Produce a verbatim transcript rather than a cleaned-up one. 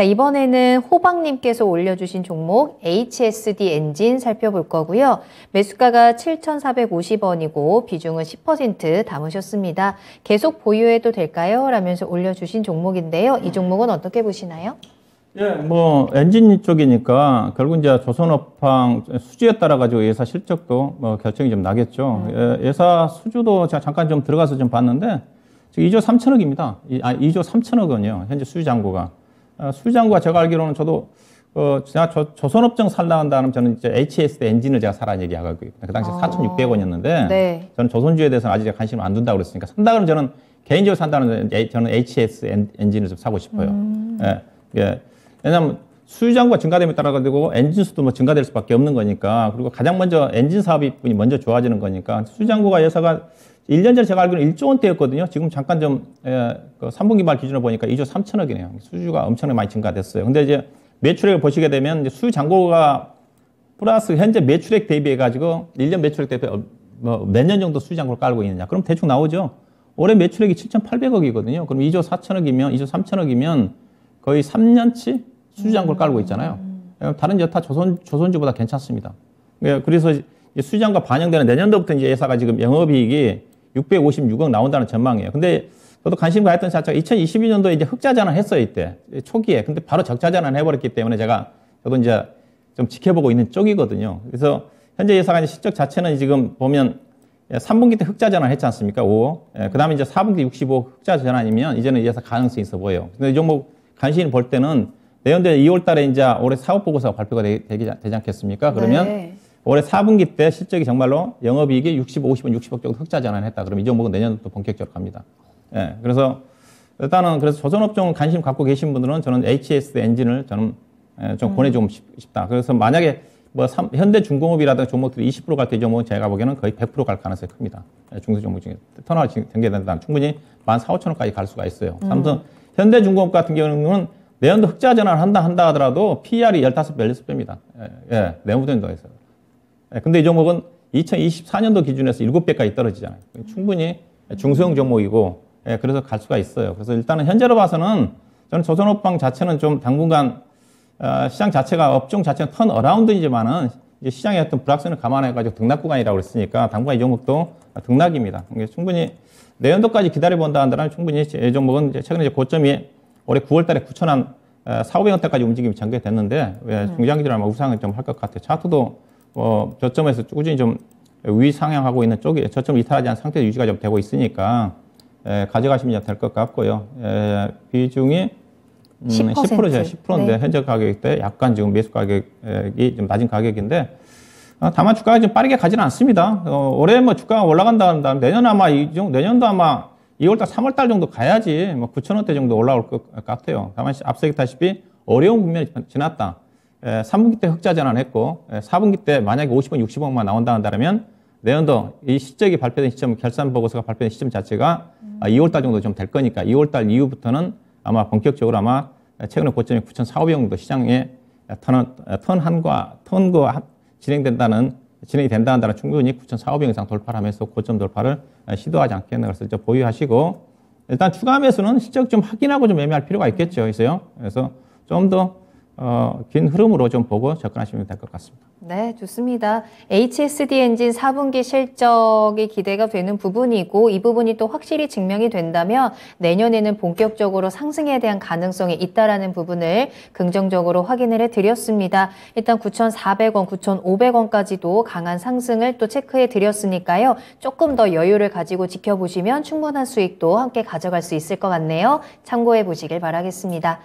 자, 이번에는 호박님께서 올려주신 종목 에이치에스디 엔진 살펴볼 거고요. 매수가가 칠천사백오십 원이고 비중은 십 퍼센트 담으셨습니다. 계속 보유해도 될까요? 라면서 올려주신 종목인데요. 이 종목은 어떻게 보시나요? 예, 뭐 엔진 쪽이니까 결국 이제 조선업황 수주에 따라 가지고 예사 실적도 뭐 결정이 좀 나겠죠. 음. 예, 예사 수주도 제가 잠깐 좀 들어가서 좀 봤는데 지금 이조 삼천억입니다. 이, 아, 이조 삼천억 원이요. 현재 수주 잔고가. 아, 수주 잔고가 제가 알기로는 저도 어, 제가 저, 조선업종 살라 한다면 저는 이제 에이치에스디 엔진을 제가 사라는 얘기 하고 있거든요. 그 당시에 아. 사천육백 원이었는데 네. 저는 조선주에 대해서는 아직 관심을 안 둔다고 그랬으니까 산다 그러면 저는 개인적으로 산다는 저는 에이치에스디 엔진을 좀 사고 싶어요. 음. 예, 예. 왜냐하면 수주 잔고가 증가됨에 따라 가지고 엔진 수도 뭐 증가될 수밖에 없는 거니까, 그리고 가장 먼저 엔진 사업이 먼저 좋아지는 거니까 수주 잔고가 예사가 일 년 전에 제가 알기로는 일조 원대였거든요. 지금 잠깐 좀 예, 그 삼분기 말 기준으로 보니까 이조 삼천억이네요. 수주가 엄청나게 많이 증가됐어요. 근데 이제 매출액을 보시게 되면 이제 수주 잔고가 플러스 현재 매출액 대비해 가지고 일 년 매출액 대비 뭐 몇 년 정도 수주 잔고를 깔고 있느냐? 그럼 대충 나오죠. 올해 매출액이 칠천팔백억이거든요. 그럼 이조 사천억이면 이조 삼천억이면 거의 삼 년치 수주 잔고를 깔고 있잖아요. 음. 다른 여타 조선, 조선주보다 괜찮습니다. 그래서 수주 잔고가 반영되는 내년도부터 이제 예사가 지금 영업이익이 육백오십육억 나온다는 전망이에요. 근데 저도 관심 가했던 자체가 이천이십이 년도에 이제 흑자 전환했어요, 이때. 초기에. 근데 바로 적자 전환해버렸기 때문에 제가 저도 이제 좀 지켜보고 있는 쪽이거든요. 그래서 현재 예사가 이제 실적 자체는 지금 보면 삼분기 때 흑자 전환했지 않습니까? 오억. 그 다음에 이제 사분기 육십오억 흑자 전환이면 이제는 예사 가능성이 있어 보여요. 근데 이 종목 간신히 볼 때는 내년도 이월 달에 이제 올해 사업보고서가 발표가 되, 되기, 되지 않겠습니까? 그러면 네. 올해 사분기 때 실적이 정말로 영업이익이 육십, 오십 원, 육십억 정도 흑자 전환했다. 그러면 이 종목은 내년도 본격적으로 갑니다. 예, 그래서 일단은 그래서 조선업종 관심 갖고 계신 분들은 저는 에이치에스 엔진을 저는 좀 권해주고 싶다. 그래서 만약에 뭐 삼, 현대중공업이라든가 종목들이 이십 퍼센트 갈 때 이 종목은 제가 보기에는 거의 백 퍼센트 갈 가능성이 큽니다. 중소 종목 중에 턴아웃 전개된다면 충분히 만 사천오천원까지 갈 수가 있어요. 삼성 음. 현대중공업 같은 경우는 내년도 흑자 전환을 한다 한다 하더라도 피이알이 십오 배, 십육 배입니다. 예, 예, 내후년도에서. 예, 근데 이 종목은 이천이십사 년도 기준에서 일곱 배까지 떨어지잖아요. 충분히 중소형 종목이고, 예, 그래서 갈 수가 있어요. 그래서 일단은 현재로 봐서는 저는 조선업황 자체는 좀 당분간 어, 시장 자체가 업종 자체는 턴 어라운드이지만은 이제 시장의 어떤 불확실을 감안해가지고 등락 구간이라고 그랬으니까 당분간 이 종목도 등락입니다. 충분히 내년도까지 기다려본다 한다면 충분히 이 종목은 이제 최근에 이제 고점이 올해 구월 달에 구천원 사백오백 원대까지 움직임이 전개됐는데 왜 중장기적으로 아마 우상을 좀 할 것 같아요. 차트도 뭐 저점에서 꾸준히 좀 위 상향하고 있는 쪽이 저점 이탈하지 않은 상태 유지가 좀 되고 있으니까 예, 가져가시면 될 것 같고요. 예, 비중이 음, 십 퍼센트, 십 퍼센트인데 네. 현재 가격대 약간 지금 매수 가격이 좀 낮은 가격인데. 다만 주가가 좀 빠르게 가지는 않습니다. 어, 올해 뭐 주가가 올라간다 한다면 내년 아마 이 정도, 내년도 아마 이월 달, 삼월 달 정도 가야지 뭐 구천원대 정도 올라올 것 같아요. 다만 앞서 얘기했다시피 어려운 국면이 지났다. 에, 삼분기 때 흑자 전환했고 에, 사분기 때 만약에 오십원, 육십원만 나온다 한다면 내년도 이 실적이 발표된 시점, 결산 보고서가 발표된 시점 자체가 음. 이월 달 정도 좀 될 거니까 이월 달 이후부터는 아마 본격적으로 아마 최근에 고점이 구천사백오백 원 정도 시장에 턴, 턴한과 턴과 진행된다는, 진행이 된다 한다는 충분히 구천사백오백 원 이상 돌파를 하면서 고점 돌파를 시도하지 않겠나. 그래서 이제 보유하시고, 일단 추가 매수는 실적 좀 확인하고 좀 매매할 필요가 있겠죠. 있어요. 그래서 좀 더, 어, 긴 흐름으로 좀 보고 접근하시면 될 것 같습니다. 네, 좋습니다. 에이치에스디 엔진 사분기 실적이 기대가 되는 부분이고 이 부분이 또 확실히 증명이 된다면 내년에는 본격적으로 상승에 대한 가능성이 있다라는 부분을 긍정적으로 확인을 해드렸습니다. 일단 구천사백 원, 구천오백 원까지도 강한 상승을 또 체크해드렸으니까요. 조금 더 여유를 가지고 지켜보시면 충분한 수익도 함께 가져갈 수 있을 것 같네요. 참고해보시길 바라겠습니다.